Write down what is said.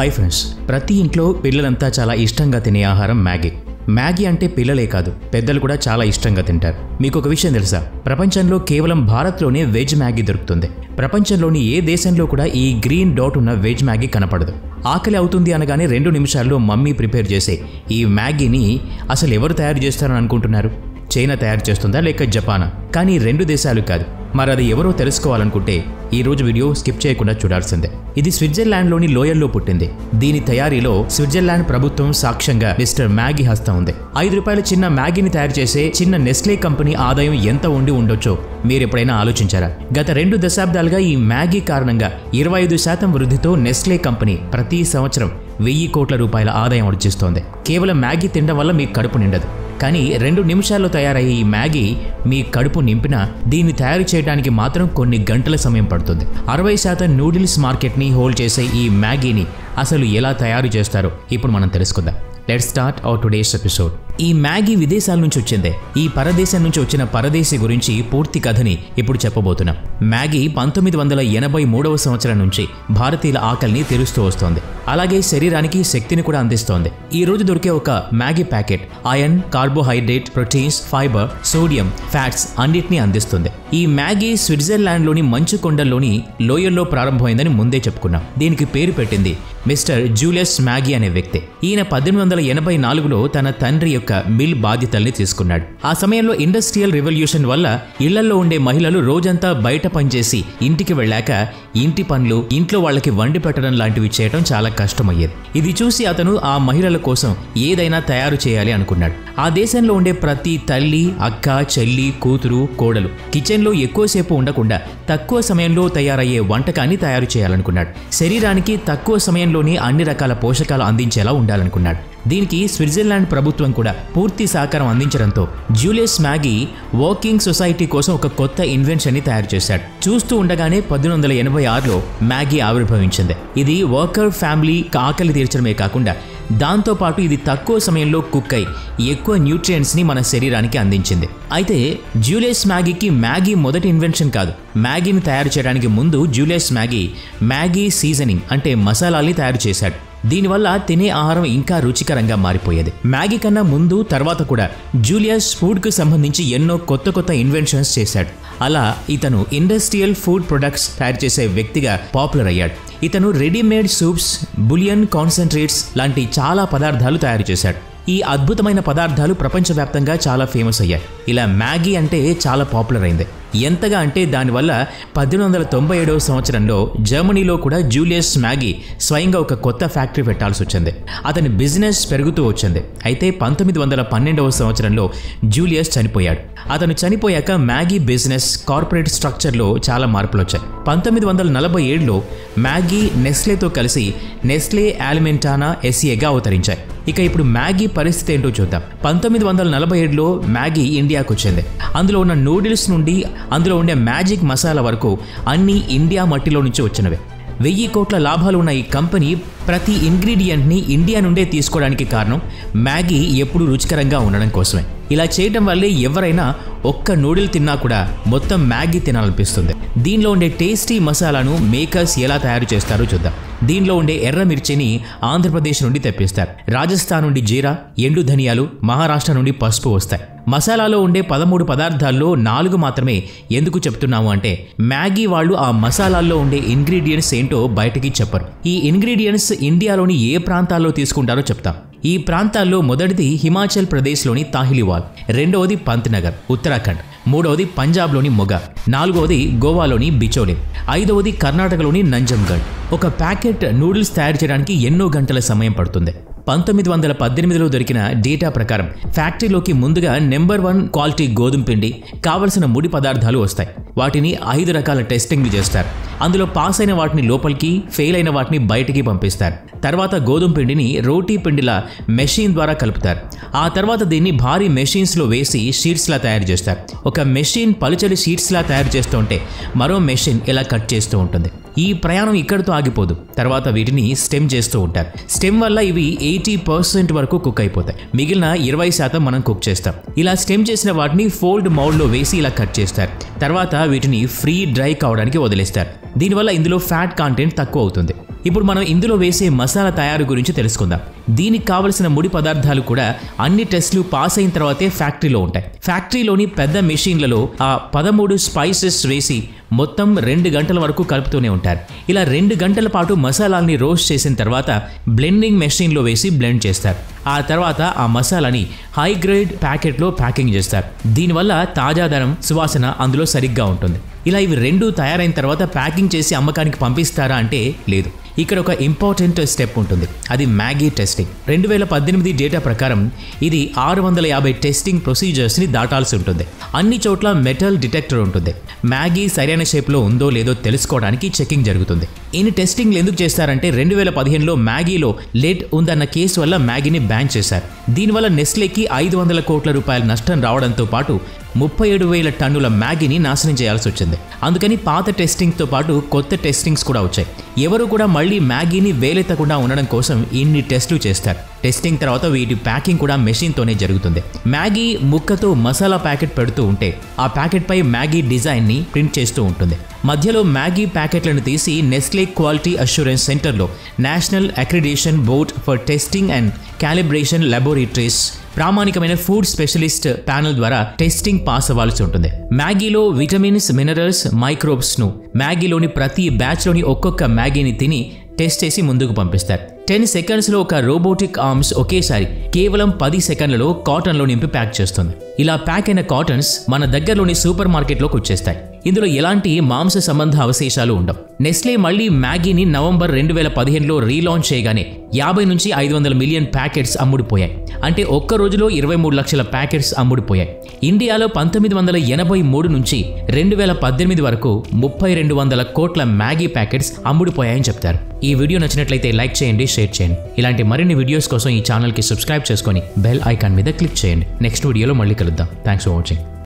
Hi friends, ప్రతి ఇంట్లో పిల్లలంతా చాలా ఇష్టంగా తినే ఆహారం మ్యాగీ. మ్యాగీ అంటే పిల్లలే కాదు, పెద్దలు కూడా చాలా ఇష్టంగా తింటారు. మీకు ఒక విషయం తెలుసా? ప్రపంచంలో కేవలం భారత్లోనే వెజ్ మ్యాగీ దొరుకుతుంది. ప్రపంచంలోని ఏ దేశంలో కూడా ఈ గ్రీన్ డాట్ ఉన్న వెజ్ మ్యాగీ కనపడదు. ఆకలి అవుతుంది అనగానే 2 నిమిషాల్లో మమ్మీ ప్రిపేర్ చేసే ఈ మ్యాగీని అసలు ఎవరు తయారు చేస్తారని అనుకుంటున్నారు? చైనా తయారు చేస్తుందా లేక జపానా? కానీ 2 దేశాలు కాదు. మరి అది ఎవరో తెలుసుకోవాలనుకుంటే ఈరోజు వీడియో స్కిప్ చేయకుండా చూడాల్సిందే. ఇది స్విట్జర్లాండ్లోని లోయల్లో పుట్టింది. దీని తయారీలో స్విట్జర్లాండ్ ప్రభుత్వం సాక్ష్యంగా మిస్టర్ మ్యాగీ హస్తం ఉంది. 5 రూపాయల చిన్న మ్యాగీని తయారు చేసే చిన్న నెస్లే కంపెనీ ఆదాయం ఎంత ఉండి ఉండొచ్చో మీరెప్పుడైనా ఆలోచించారా? గత 2 దశాబ్దాలుగా ఈ మ్యాగీ కారణంగా 25% వృద్ధితో నెస్లే కంపెనీ ప్రతి సంవత్సరం 1000 కోట్ల రూపాయల ఆదాయం ఆర్జిస్తోంది. కేవలం మ్యాగీ తినడం వల్ల మీ కడుపు నిండదు, కానీ 2 నిమిషాల్లో తయారయ్యే ఈ మ్యాగీ మీ కడుపు నింపినా దీన్ని తయారు చేయడానికి మాత్రం కొన్ని గంటల సమయం పడుతుంది. 60% నూడిల్స్ మార్కెట్ని హోల్డ్ చేసే ఈ మ్యాగీని అసలు ఎలా తయారు చేస్తారో ఇప్పుడు మనం తెలుసుకుందాం. Let's start our today's episode. ఈ మ్యాగీ విదేశాల నుంచి వచ్చిందే. ఈ పరదేశం నుంచి వచ్చిన పరదేశీ గురించి పూర్తి కథని ఇప్పుడు చెప్పబోతున్నాం. మ్యాగీ 1983వ సంవత్సరం నుంచి భారతీయుల ఆకలిని తీరుస్తూ వస్తోంది. అలాగే శరీరానికి శక్తిని కూడా అందిస్తోంది. ఈ రోజు దొరికే ఒక Maggi packet iron, carbohydrate, proteins, fibre, sodium, fats అన్నిటినీ అందిస్తుంది. ఈ మ్యాగీ స్విట్జర్లాండ్లోని మంచు కొండల్లోని లోయల్లో ప్రారంభమైందని ముందే చెప్పుకున్నాం. దీనికి పేరు పెట్టింది మిస్టర్ జూలియస్ మ్యాగీ అనే వ్యక్తి. ఈయన 1884లో తన తండ్రి యొక్క మిల్ బాధ్యతల్ని తీసుకున్నాడు. ఆ సమయంలో ఇండస్ట్రియల్ రివల్యూషన్ వల్ల ఇళ్లలో ఉండే మహిళలు రోజంతా బయట పనిచేసి ఇంటికి వెళ్ళాక ఇంటి పనులు, ఇంట్లో వాళ్ళకి వండి పెట్టడం లాంటివి చేయడం చాలా కష్టమయ్యేది. ఇది చూసి అతను ఆ మహిళల కోసం ఏదైనా తయారు చేయాలి అనుకున్నాడు. ఆ దేశంలో ఉండే ప్రతి తల్లి, అక్క, చెల్లి, కూతురు, కోడలు కిచెన్లో ఎక్కువసేపు ఉండకుండా తక్కువ సమయంలో తయారయ్యే వంటకాన్ని తయారు చేయాలనుకున్నాడు. శరీరానికి తక్కువ సమయంలోనే అన్ని రకాల పోషకాలు అందించేలా ఉండాలనుకున్నాడు. దీనికి స్విట్జర్లాండ్ ప్రభుత్వం కూడా పూర్తి సహకారం అందించడంతో జూలియస్ మ్యాగీ వర్కింగ్ సొసైటీ కోసం ఒక కొత్త ఇన్వెన్షన్ని తయారు చేశాడు. చూస్తూ ఉండగానే 1886లో మ్యాగీ ఆవిర్భవించింది. ఇది వర్కర్ ఫ్యామిలీ ఆకలి తీర్చడమే కాకుండా దాంతోపాటు ఇది తక్కువ సమయంలో కుక్ అయి ఎక్కువ న్యూట్రియంట్స్ని మన శరీరానికి అందించింది. అయితే జూలియస్ మ్యాగీకి మ్యాగీ మొదటి ఇన్వెన్షన్ కాదు. మ్యాగీని తయారు చేయడానికి ముందు జూలియస్ మ్యాగీ సీజనింగ్ అంటే మసాలాల్ని తయారు చేశాడు. దీనివల్ల తినే ఆహారం ఇంకా రుచికరంగా మారిపోయేది. మ్యాగీ కన్నా ముందు, తర్వాత కూడా జూలియస్ ఫుడ్కు సంబంధించి ఎన్నో కొత్త ఇన్వెన్షన్స్ చేశాడు. అలా ఇతను ఇండస్ట్రియల్ ఫుడ్ ప్రొడక్ట్స్ తయారు చేసే వ్యక్తిగా పాపులర్ అయ్యాడు. ఇతను రెడీమేడ్ సూప్స్, బులియన్ కాన్సంట్రేట్స్ లాంటి చాలా పదార్థాలు తయారు చేశాడు. ఈ అద్భుతమైన పదార్థాలు ప్రపంచవ్యాప్తంగా చాలా ఫేమస్ అయ్యాయి. ఇలా మ్యాగీ అంటే చాలా పాపులర్ అయింది. ఎంతగా అంటే దానివల్ల 1897వ సంవత్సరంలో జర్మనీలో కూడా జూలియస్ మ్యాగీ స్వయంగా ఒక కొత్త ఫ్యాక్టరీ పెట్టాల్సి వచ్చింది. అతని బిజినెస్ పెరుగుతూ వచ్చింది. అయితే 1912వ సంవత్సరంలో జూలియస్ చనిపోయాడు. అతను చనిపోయాక మ్యాగీ బిజినెస్ కార్పొరేట్ స్ట్రక్చర్లో చాలా మార్పులు వచ్చాయి. 1947లో మ్యాగీ నెస్లేతో కలిసి నెస్లే ఆలిమెంటానా ఎస్ఏగా అవతరించాయి. ఇక ఇప్పుడు మ్యాగీ పరిస్థితి ఏంటో చూద్దాం. 1947లో మ్యాగీ ఇండియాకు వచ్చింది. అందులో ఉన్న నూడిల్స్ నుండి అందులో ఉండే మ్యాజిక్ మసాలా వరకు అన్నీ ఇండియా మట్టిలో నుంచి వచ్చినవే. 1000 కోట్ల లాభాలు ఉన్న ఈ కంపెనీ ప్రతి ఇంగ్రీడియంట్ని ఇండియా నుండే తీసుకోవడానికి కారణం మ్యాగీ ఎప్పుడూ రుచికరంగా ఉండడం కోసమే. ఇలా చేయడం వల్లే ఎవరైనా ఒక్క నూడిల్ తిన్నా కూడా మొత్తం మ్యాగీ తినాలనిపిస్తుంది. దీనిలో ఉండే టేస్టీ మసాలాను మేకర్స్ ఎలా తయారు చేస్తారో చూద్దాం. దీనిలో ఉండే ఎర్ర మిర్చిని ఆంధ్రప్రదేశ్ నుండి తెప్పిస్తారు. రాజస్థాన్ నుండి జీరా, ఎండు ధనియాలు, మహారాష్ట్ర నుండి పసుపు వస్తాయి. మసాలాలో ఉండే 13 పదార్థాల్లో 4 మాత్రమే ఎందుకు చెప్తున్నాము అంటే మ్యాగీ వాళ్ళు ఆ మసాలాల్లో ఉండే ఇంగ్రీడియంట్స్ ఏంటో బయటికి చెప్పరు. ఈ ఇంగ్రీడియంట్స్ ఇండియాలోని ఏ ప్రాంతాల్లో తీసుకుంటారో చెప్తాం. ఈ ప్రాంతాల్లో మొదటిది హిమాచల్ ప్రదేశ్లోని తాహిలివాల్, రెండవది పంత్నగర్ ఉత్తరాఖండ్, మూడవది పంజాబ్లోని మొగా, 4వది గోవాలోని బిచోలి, 5వది కర్ణాటకలోని నంజంగఢ్. ఒక ప్యాకెట్ నూడిల్స్ తయారు చేయడానికి ఎన్నో గంటల సమయం పడుతుంది. 1918లో దొరికిన డేటా ప్రకారం ఫ్యాక్టరీలోకి ముందుగా నెంబర్ 1 క్వాలిటీ గోధుమ పిండి, కావలసిన ముడి పదార్థాలు వస్తాయి. వాటిని 5 రకాల టెస్టింగ్లు చేస్తారు. అందులో పాస్ అయిన వాటిని లోపలికి, ఫెయిల్ అయిన వాటిని బయటికి పంపిస్తారు. తర్వాత గోధుమ పిండిని రోటీ పిండిలా మెషిన్ ద్వారా కలుపుతారు. ఆ తర్వాత దీన్ని భారీ మెషిన్స్లో వేసి షీట్స్లా తయారు చేస్తారు. ఒక మెషిన్ పలుచని షీట్స్లా తయారు చేస్తూ ఉంటే మరో మెషిన్ ఇలా కట్ చేస్తూ ఉంటుంది. ఈ ప్రయాణం ఇక్కడితో ఆగిపోదు. తర్వాత వీటిని స్టెమ్ చేస్తూ ఉంటారు. స్టెమ్ వల్ల ఇవి 80% వరకు కుక్ అయిపోతాయి. మిగిలిన 20% మనం కుక్ చేస్తాం. ఇలా స్టెమ్ చేసిన వాటిని ఫోల్డ్ మౌల్డ్లో వేసి ఇలా కట్ చేస్తారు. తర్వాత వీటిని ఫ్రీ డ్రై కావడానికి వదిలేస్తారు. దీనివల్ల ఇందులో ఫ్యాట్ కంటెంట్ తక్కువ అవుతుంది. ఇప్పుడు మనం ఇందులో వేసే మసాలా తయారు గురించి తెలుసుకుందాం. దీనికి కావలసిన ముడి పదార్థాలు కూడా అన్ని టెస్టులు పాస్ అయిన తర్వాతే ఫ్యాక్టరీలో ఉంటాయి. ఫ్యాక్టరీలోని పెద్ద మెషీన్లలో ఆ 13 స్పైసెస్ వేసి మొత్తం 2 గంటల వరకు కలుపుతూనే ఉంటారు. ఇలా 2 గంటల పాటు మసాలాల్ని రోస్ట్ చేసిన తర్వాత బ్లెండింగ్ మెషీన్లో వేసి బ్లెండ్ చేస్తారు. ఆ తర్వాత ఆ మసాలాని హై గ్రేడ్ ప్యాకెట్లో ప్యాకింగ్ చేస్తారు. దీనివల్ల తాజాదనం, సువాసన అందులో సరిగ్గా ఉంటుంది. ఇలా ఇవి రెండు తయారైన తర్వాత ప్యాకింగ్ చేసి అమ్మకానికి పంపిస్తారా అంటే లేదు. ఇక్కడ ఒక ఇంపార్టెంట్ స్టెప్ ఉంటుంది, అది మ్యాగీ టెస్టింగ్. 2018 డేటా ప్రకారం ఇది 650 టెస్టింగ్ ప్రొసీజర్స్ని దాటాల్సి ఉంటుంది. అన్ని చోట్ల మెటల్ డిటెక్టర్ ఉంటుంది. మ్యాగీ సరైన షేప్లో ఉందో లేదో తెలుసుకోవడానికి చెకింగ్ జరుగుతుంది. ఇన్ని టెస్టింగ్లు ఎందుకు చేస్తారంటే 2015లో మ్యాగీలో లెడ్ ఉందన్న కేసు వల్ల మ్యాగీని బ్యాన్ చేశారు. దీనివల్ల నెస్లేకి 500 కోట్ల రూపాయల నష్టం రావడంతో పాటు 37,000 టన్నుల మ్యాగీని నాశనం చేయాల్సి వచ్చింది. అందుకని పాత టెస్టింగ్తో పాటు కొత్త టెస్టింగ్స్ కూడా వచ్చాయి. ఎవరు కూడా మళ్ళీ మ్యాగీని వేలెత్తకుండా ఉండడం కోసం ఇన్ని టెస్టులు చేస్తారు. టెస్టింగ్ తర్వాత వీటి ప్యాకింగ్ కూడా మెషిన్తోనే జరుగుతుంది. మ్యాగీ ముక్కతో మసాలా ప్యాకెట్ పెడుతూ ఉంటే ఆ ప్యాకెట్పై మ్యాగీ డిజైన్ని ప్రింట్ చేస్తూ ఉంటుంది. మధ్యలో మ్యాగీ ప్యాకెట్లను తీసి నెస్లే క్వాలిటీ అష్యూరెన్స్ సెంటర్లో national accreditation board for testing and calibration laboratories ప్రామాణికమైన ఫుడ్ స్పెషలిస్ట్ ప్యానెల్ ద్వారా టెస్టింగ్ పాస్ అవ్వాల్సి ఉంటుంది. మ్యాగీలో విటమిన్స్, మినరల్స్, మైక్రోబ్స్ను మ్యాగీలోని ప్రతి బ్యాచ్లోని ఒక్కొక్క మ్యాగీని తిని టెస్ట్ చేసి ముందుకు పంపిస్తారు. 10 సెకండ్స్లో ఒక రోబోటిక్ ఆర్మ్స్ ఒకేసారి కేవలం 10 సెకండ్లలో కాటన్లో నింపి ప్యాక్ చేస్తుంది. ఇలా ప్యాక్ అయిన కాటన్స్ మన దగ్గరలోని సూపర్ మార్కెట్లోకి వచ్చేస్తాయి. ఇందులో ఎలాంటి మాంస సంబంధ అవశేషాలు ఉండవు. నెస్లే మళ్ళీ మ్యాగీని నవంబర్ 2015లో రీలాంచ్ చేయగానే 50 నుంచి 500 మిలియన్ ప్యాకెట్స్ అమ్ముడిపోయాయి. అంటే ఒక్క రోజులో 23 లక్షల ప్యాకెట్స్ అమ్ముడిపోయాయి. ఇండియాలో 1983 నుంచి 2018 వరకు 32 వందల కోట్ల మ్యాగీ ప్యాకెట్స్ అమ్ముడిపోయాయని చెప్తారు. ఈ వీడియో నచ్చినట్లయితే లైక్ చేయండి, షేర్ చేయండి. ఇలాంటి మరిన్ని వీడియోస్ కోసం ఈ ఛానల్కి సబ్స్క్రైబ్ చేసుకొని బెల్ ఐకాన్ మీద క్లిక్ చేయండి. నెక్స్ట్ వీడియోలో మళ్ళీ కలుద్దాం. Thanks for watching.